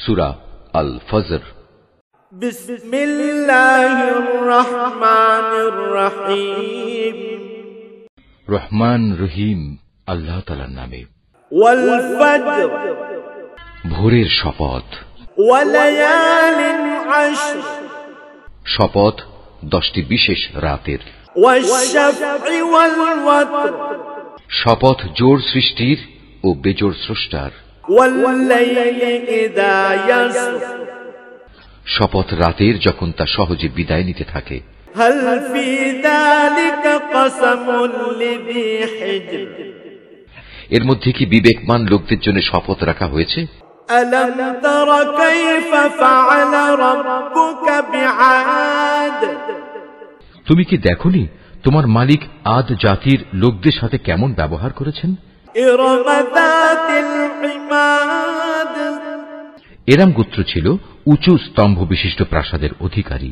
सूरा अल फजर। रहमान रहीम আল্লাহ তাআলার নামে। ওয়াল ফজর, ভোরের শপথ। ওয়ালায়ালিন আশর, শপথ ১০টি বিশেষ রাতের। ওয়াশ-শাফঈ ওয়াল ওয়াতর, শপথ জোড় সৃষ্টির ও বেজোড় স্রষ্টার। শপথ রাতের যখন তা সহজে বিদায় নিতে থাকে। এর মধ্যে কি বিবেকমান লোকদের জন্য শপথ রাখা হয়েছে? তুমি কি দেখোনি তোমার মালিক আদ জাতির লোকদের সাথে কেমন ব্যবহার করেছেন? এরাম গোত্র ছিল উঁচু স্তম্ভ বিশিষ্ট প্রাসাদের অধিকারী,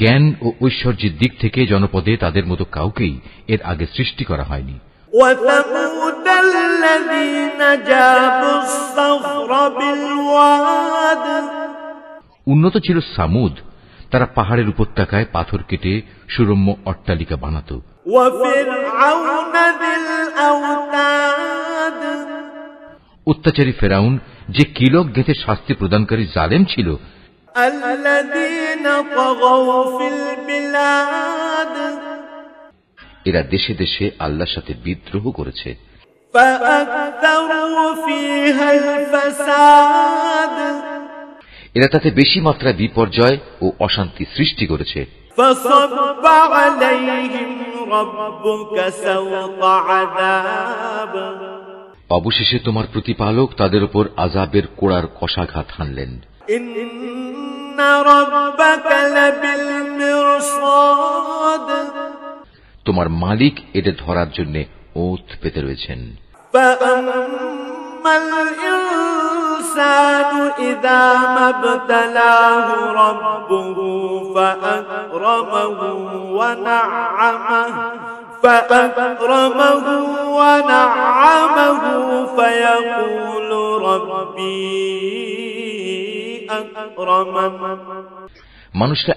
জ্ঞান ও ঐশ্বর্যের দিক থেকে জনপদে তাদের মতো কাউকেই এর আগে সৃষ্টি করা হয়নি। উন্নত ছিল সামুদ, তারা পাহাড়ের উপত্যকায় পাথর কেটে সুরম্য অট্টালিকা বানাত। অত্যাচারী ফিরাউন যে কিলক গেঁথে শাস্তি প্রদানকারী জালেম ছিল, এরা দেশে দেশে আল্লাহর সাথে বিদ্রোহ করেছে। এরা তাতে বেশি মাত্রায় বিপর্যয় ও অশান্তি সৃষ্টি করেছে। অবশেষে তোমার প্রতিপালক তাদের উপর আযাবের কোড়ার কষাঘাত হানলেন। তোমার মালিক এটা ধরার জন্য ওত পেতে রয়েছেন। মানুষরা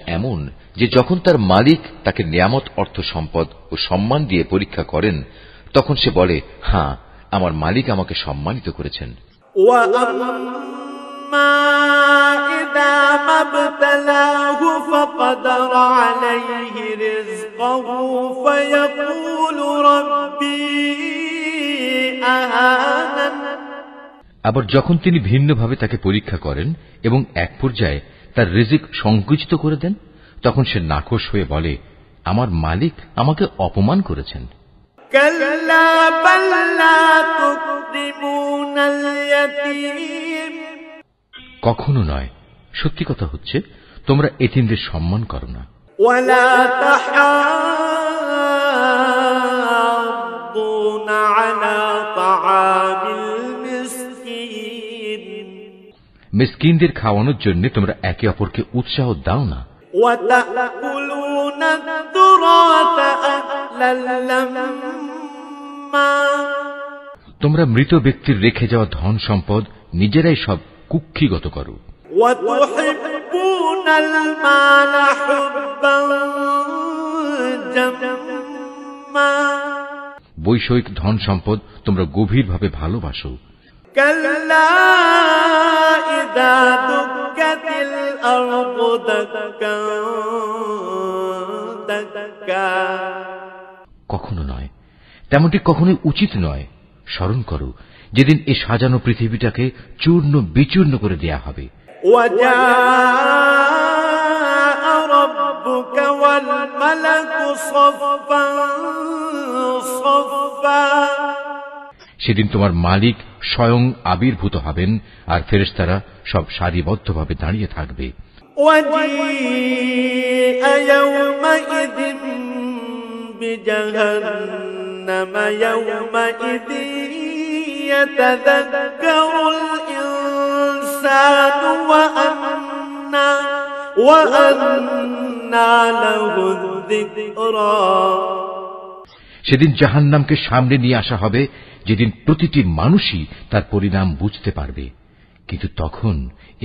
এমন যে যখন তার মালিক তাকে নিয়ামত, অর্থ, সম্পদ ও সম্মান দিয়ে পরীক্ষা করেন, তখন সে বলে, হ্যাঁ, আমার মালিক আমাকে সম্মানিত করেছেন। আবার যখন তিনি ভিন্নভাবে তাকে পরীক্ষা করেন এবং এক পর্যায়ে তার রিজিক সংকুচিত করে দেন, তখন সে নাখোশ হয়ে বলে, আমার মালিক আমাকে অপমান করেছেন। কখনো নয়, সত্যি কথা হচ্ছে তোমরা এতিমদের সম্মান করো না। মিসকিনদের খাওয়ানোর জন্য তোমরা একে অপরকে উৎসাহ দাও না। তোমরা মৃত ব্যক্তির রেখে যাওয়া ধন সম্পদ নিজেরাই সব কুক্ষিগত করো। বৈষয়িক ধন সম্পদ তোমরা গভীরভাবে ভালোবাসো। কখনো নয়, তেমনটি কখনোই উচিত নয়। স্মরণ করো যেদিন এ সাজানো পৃথিবীটাকে চূর্ণ বিচূর্ণ করে দেয়া হবে। সেদিন তোমার মালিক স্বয়ং আবির্ভূত হবেন আর ফেরেশতারা সব সারিবদ্ধভাবে দাঁড়িয়ে থাকবে। সেদিন জাহান্নামকে সামনে নিয়ে আসা হবে, যেদিন প্রতিটি মানুষই তার পরিণাম বুঝতে পারবে। কিন্তু তখন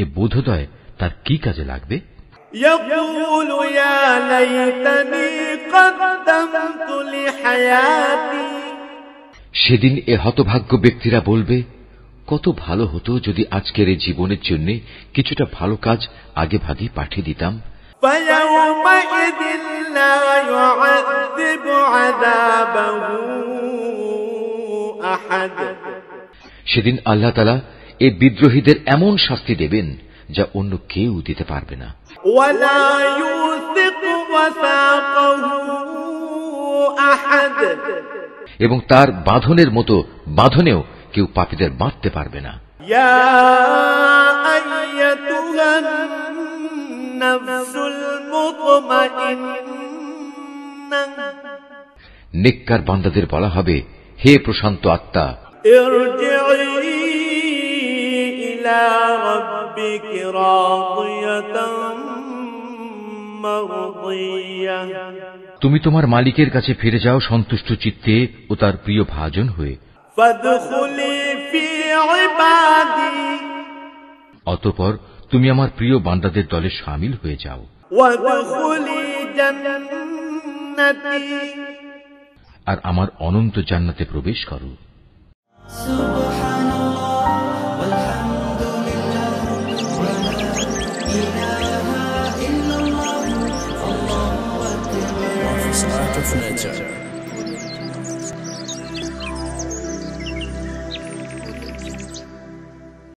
এ বোধোদয় তার কি কাজে লাগবে? সেদিন এ হতভাগ্য ব্যক্তিরা বলবে, কত ভালো হতো যদি আজকের এই জীবনের জন্য কিছুটা ভালো কাজ আগে ভাগে পাঠিয়ে দিতাম। সেদিন আল্লাহ তাআলা এই বিদ্রোহীদের এমন শাস্তি দেবেন যা অন্য কেউ দিতে পারবে না। এবং তার বাঁধনের মতো বাঁধনেও কেউ পাপীদের বাঁধতে পারবে না। নেককার বান্দাদের বলা হবে, হে প্রশান্ত আত্মা, তুমি তোমার মালিকের কাছে ফিরে যাও সন্তুষ্ট চিত্তে ও তার প্রিয় ভাজন হয়ে। অতঃপর তুমি আমার প্রিয় বান্দাদের দলে শামিল হয়ে যাও। আর আমার অনন্ত জান্নাতে প্রবেশ করো। Nature.